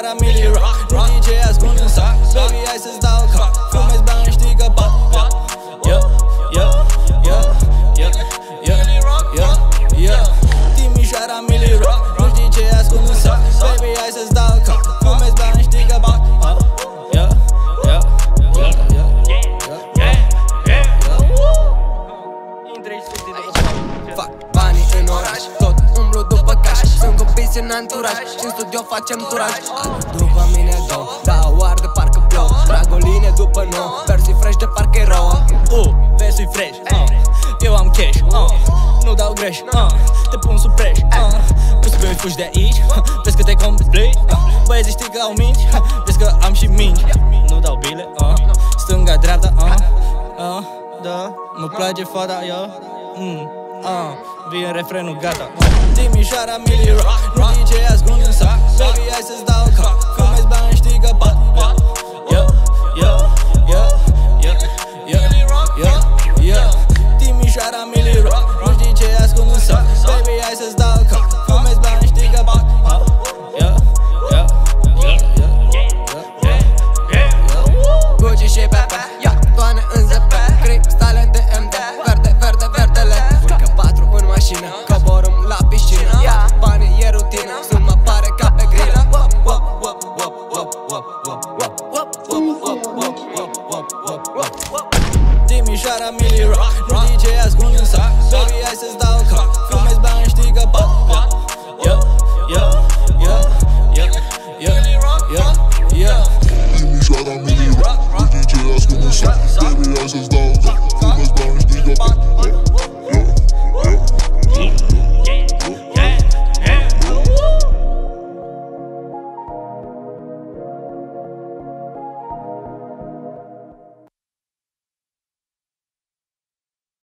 Timișoara, Milly Rock, nu DJ ascund în sac. Baby, hai să-ți dau crack, fumezi bani, știi că bat. Timișoara, Milly Rock, nu DJ ascund în sac. Baby, hai să-ți dau crack, fumezi bani, știi că bat. Fac banii în oraș, tot umblu după caș. Sunt copiți în anturaj și în studio facem turaj. După mine două, dau oar de parcă plouă. Trag o linie după nouă, versii fresh de parcă-i rouă. Versii fresh, eu am cash, nu dau greș, te pun sub preș. Nu spui fugi de aici, vezi că te complici. Băieții știi că au minci, vezi că am și minci. Nu dau bile, stânga, dreapta, da, mă place fata, vine refrenul, gata. Timișoara, Milly Rock, nu DJ ascund în sac. Baby, hai să-ți dau crack, fumezi bani, știi că bat. Timișoara, Milly Rock, nu DJ ascund în sac. Baby, hai să-ți dau crack, fumezi bani, știi că bat. Gucci și Pepe, toane în zăpe, cristale de MD, coborâm la piscină, banii e rutină, suma pare ca pe grilă. Timișoara, Milly Rock, nu DJ ascund în sac. Baby, hai să-ți dau crack, fumezi bani, știi că bat. Timișoara, Milly Rock, nu DJ ascund în sac. Baby, hai să-ți dau crack, fumezi bani, știi că bat.